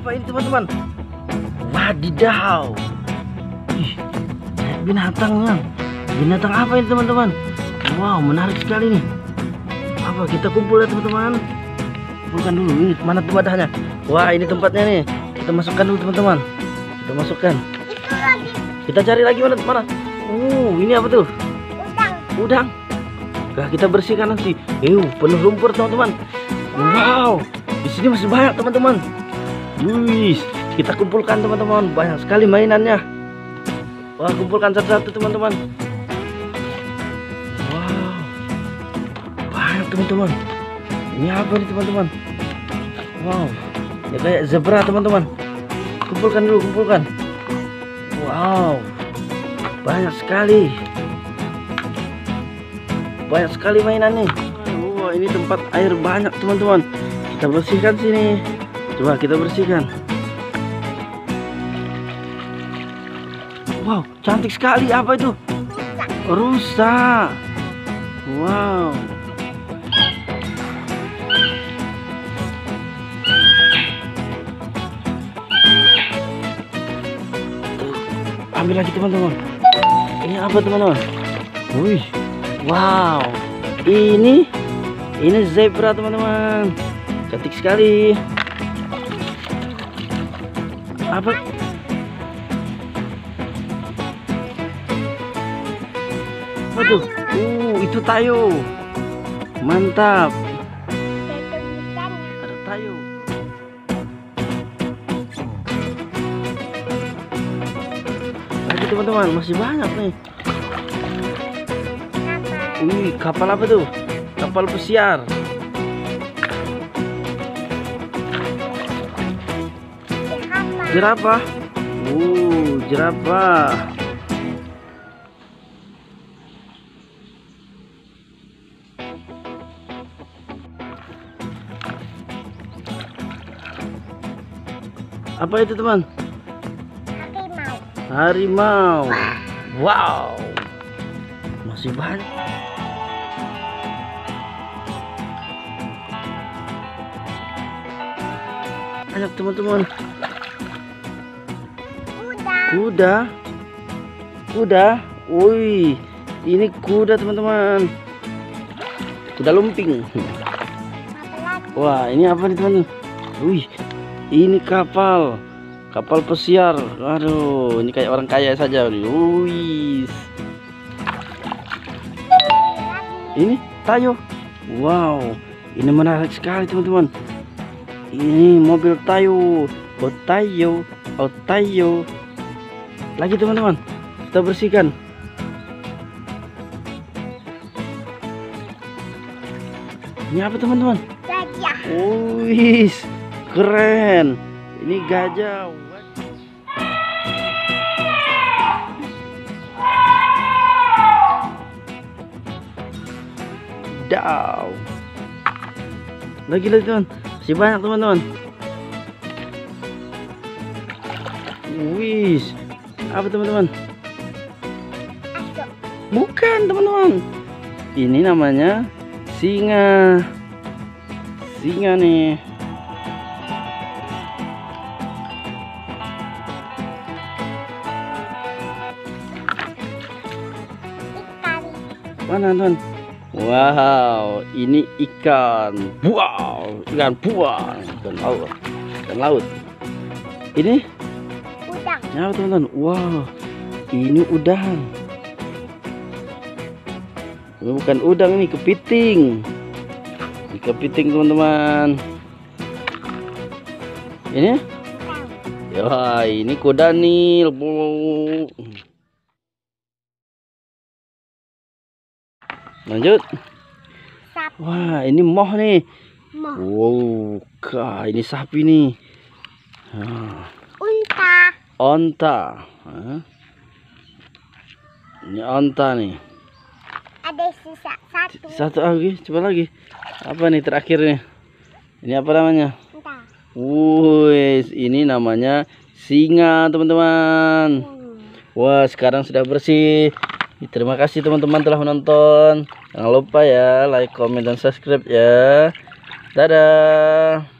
apa ini teman-teman? Wadidaw. Ih, binatangnya. Binatang apa ini teman-teman? Wow, menarik sekali nih. Apa kita kumpul ya teman-teman? Kumpulkan dulu. Ih, mana tuh wadahnya? Wah, ini tempatnya nih. Kita masukkan dulu teman-teman. Kita masukkan. Itu lagi. Kita cari lagi mana? Ini apa tuh? Udang. Udang. Nah, kita bersihkan nanti. Penuh lumpur teman-teman. Wow, di sini masih banyak teman-teman. Wih, kita kumpulkan teman-teman. Banyak sekali mainannya. Wah, kumpulkan satu-satu teman-teman. Wow, banyak teman-teman. Ini apa nih teman-teman? Wow, ini kayak zebra teman-teman. Kumpulkan dulu, kumpulkan. Wow, banyak sekali. Banyak sekali mainan nih. Wah, ini tempat air banyak teman-teman. Kita bersihkan sini. Coba kita bersihkan. Wow, cantik sekali. Apa itu? Rusa. Wow. Ambil lagi teman-teman. Ini apa teman-teman? Wih. Wow, ini zebra teman-teman, cantik sekali. Apa? Waduh, itu tayo, mantap. Ada tayo. Lagi teman-teman, masih banyak nih. Wih, kapal apa tuh? Kapal pesiar. Jerapah. Jerapah. Apa itu, teman? Harimau. Wow. Masih banyak. Banyak teman-teman. Kuda. Wih, ini kuda teman-teman. Kuda lumping. Wah, ini apa nih teman-teman? Wih, ini kapal. Kapal pesiar. Aduh, ini kayak orang kaya saja. Wih. Ini tayo. Wow, ini menarik sekali teman-teman. Ini mobil tayo. Tayo. Lagi teman-teman, kita bersihkan. Ini apa teman-teman? Gajah. Wih, keren. Ini gajah. Daw. Lagi teman. Masih banyak teman-teman. Wih, apa teman-teman? Bukan teman-teman. Ini namanya singa. Singa nih. Ikan. Mana teman? Wow, ini ikan. Wow, ikan buah dan laut. Ini udang. Ya, teman-teman. Wow, ini udang. Bukan udang, ini kepiting. Ini kepiting, teman-teman. Ini? Ya, ini kuda nih. Lanjut. Sapi. Wah, ini moh nih. Wow, ini sapi nih. Unta. Onta. Ini onta nih. Ada sisa satu. Satu lagi, coba lagi. Apa nih terakhir nih? Ini apa namanya? Unta. Wuih, ini namanya singa, teman-teman. Wah, sekarang sudah bersih. Terima kasih teman-teman telah menonton. Jangan lupa ya like, comment, dan subscribe ya. Dadah.